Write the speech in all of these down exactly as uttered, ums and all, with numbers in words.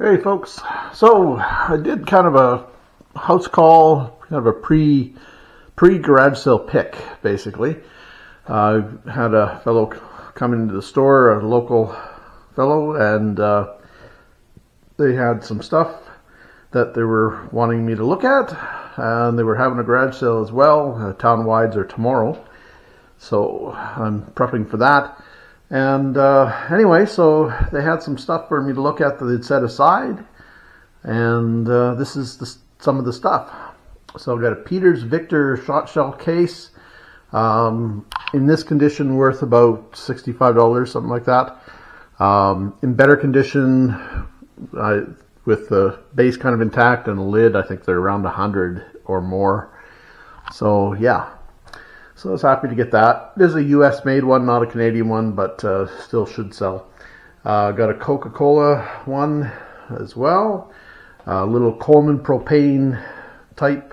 Hey folks, so I did kind of a house call, kind of a pre, pre-garage sale pick, basically. I uh, had a fellow come into the store, a local fellow, and uh, they had some stuff that they were wanting me to look at, and they were having a garage sale as well. Uh, town-wides are tomorrow, so I'm prepping for that. And uh, anyway, so they had some stuff for me to look at that they'd set aside, and uh, this is the, some of the stuff. So I've got a Peters Victor shot shell case, um, in this condition worth about sixty-five dollars, something like that. Um, in better condition, I, with the base kind of intact and a lid, I think they're around a hundred or more. So yeah. So I was happy to get that. There's a U S made one, not a Canadian one, but uh, still should sell. Uh, got a Coca-Cola one as well. A uh, little Coleman propane type,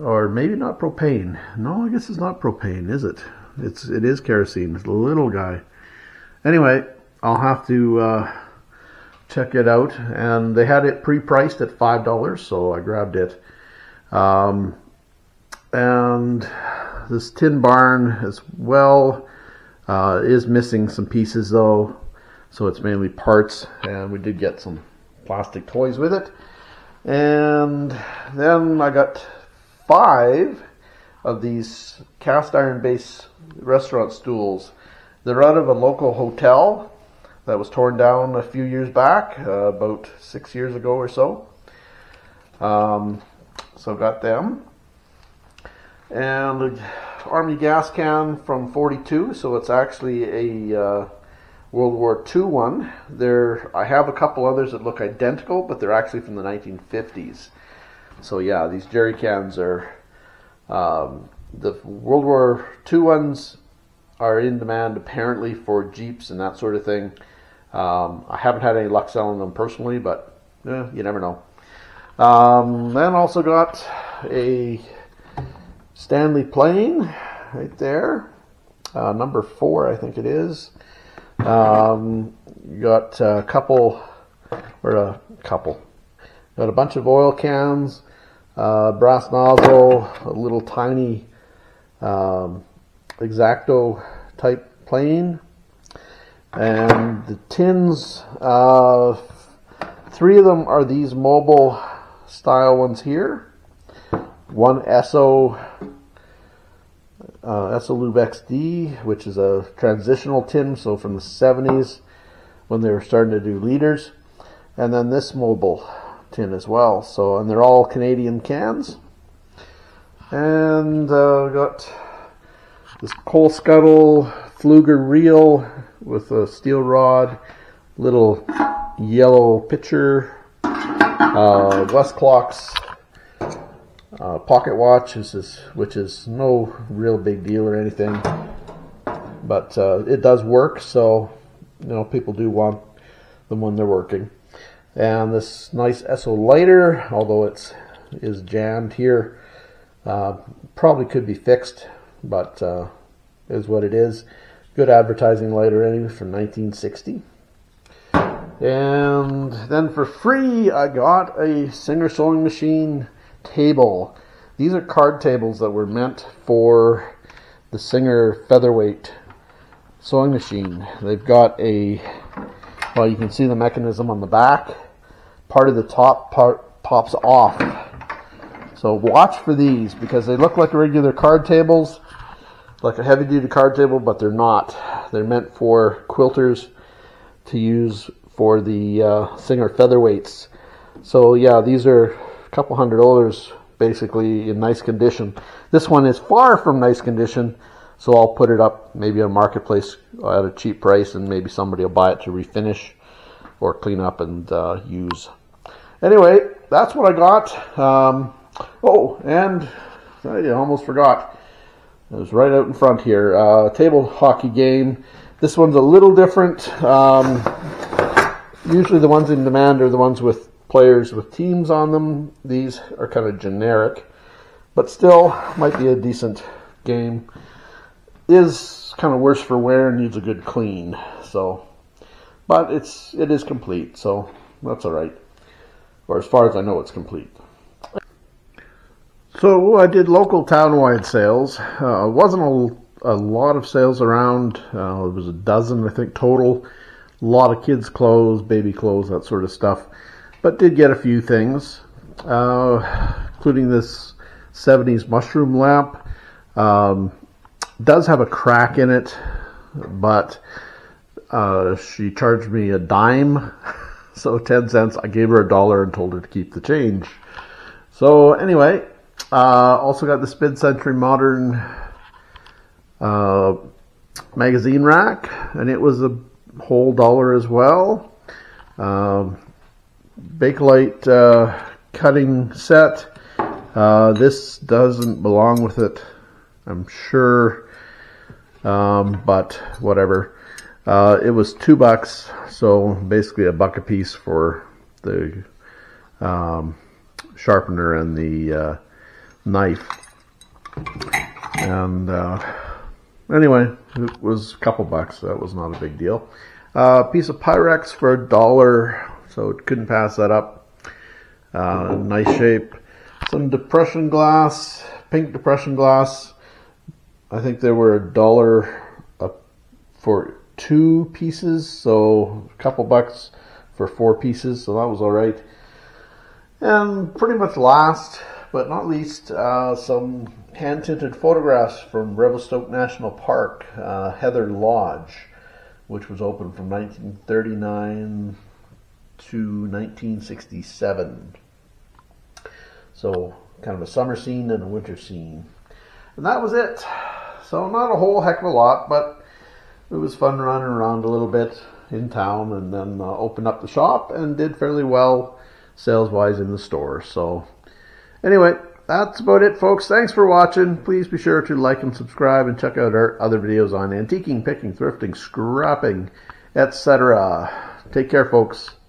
or maybe not propane. No, I guess it's not propane, is it? It's it is kerosene. It's a little guy. Anyway, I'll have to uh, check it out. And they had it pre-priced at five dollars, so I grabbed it. Um, and this tin barn as well uh, is missing some pieces though, so it's mainly parts, and we did get some plastic toys with it. And then I got five of these cast iron base restaurant stools. They're out of a local hotel that was torn down a few years back, uh, about six years ago or so. Um, so got them. And an Army gas can from forty-two, so it's actually a uh, World War Two one. There, I have a couple others that look identical, but they're actually from the nineteen fifties. So yeah, these jerry cans are, um, the World War Two ones are in demand apparently for Jeeps and that sort of thing. Um, I haven't had any luck selling them personally, but eh, you never know. Um, then also got a Stanley plane right there, uh, number four I think it is. Um, got a couple, or a couple, got a bunch of oil cans, uh, brass nozzle, a little tiny um, X-Acto type plane, and the tins, uh, three of them are these Mobil style ones here. One Esso, uh, Esso Lubex D, which is a transitional tin, so from the seventies when they were starting to do liters, and then this Mobil tin as well. So, and they're all Canadian cans. And uh, got this coal scuttle Pfluger reel with a steel rod, little yellow pitcher, uh, Westclox. Uh, pocket watch, is this, which is no real big deal or anything, but uh, it does work, so you know people do want them when they're working. And this nice Esso lighter, although it's is jammed here, uh, probably could be fixed, but uh, is what it is. Good advertising lighter anyway, from nineteen sixty. And then for free, I got a Singer sewing machine table. These are card tables that were meant for the Singer featherweight sewing machine. They've got a, well, you can see the mechanism on the back. Part of the top part pops off. So watch for these, because they look like regular card tables, like a heavy duty card table, but they're not. They're meant for quilters to use for the uh, Singer featherweights. So yeah, these are couple hundred dollars basically in nice condition. This one is far from nice condition, so I'll put it up maybe on Marketplace at a cheap price, and maybe somebody will buy it to refinish or clean up and uh, use. Anyway, that's what I got. Um, oh, and I almost forgot. It was right out in front here. Uh, table hockey game. This one's a little different. Um, usually the ones in demand are the ones with players with teams on them. These are kind of generic, but still might be a decent game. Is kind of worse for wear and needs a good clean. So But it's it is complete, so that's all right. Or as far as I know, it's complete. So I did local town-wide sales. Uh, wasn't a, a lot of sales around. Uh, it was a dozen, I think, total. A lot of kids' clothes, baby clothes, that sort of stuff. But did get a few things, uh, including this seventies mushroom lamp. Um, does have a crack in it, but uh, she charged me a dime, so ten cents. I gave her a dollar and told her to keep the change. So anyway, uh, also got this mid-century modern uh, magazine rack, and it was a whole dollar as well. Um, Bakelite uh, cutting set. Uh, this doesn't belong with it, I'm sure, um, but whatever. Uh, it was two bucks, so basically a buck a piece for the um, sharpener and the uh, knife. And uh, anyway, it was a couple bucks. That was not a big deal. A uh, piece of Pyrex for a dollar, so it couldn't pass that up. Uh, nice shape. Some depression glass, pink depression glass. I think they were a dollar for two pieces, so a couple bucks for four pieces, so that was all right. And pretty much last but not least, uh, some hand-tinted photographs from Revelstoke National Park, uh, Heather Lodge, which was open from nineteen thirty-nine to nineteen sixty-seven. So kind of a summer scene and a winter scene. And that was it. So not a whole heck of a lot, but it was fun running around a little bit in town, and then uh, opened up the shop and did fairly well sales-wise in the store. So anyway, that's about it, folks. Thanks for watching. Please be sure to like and subscribe, and check out our other videos on antiquing, picking, thrifting, scrapping, et cetera. Take care, folks.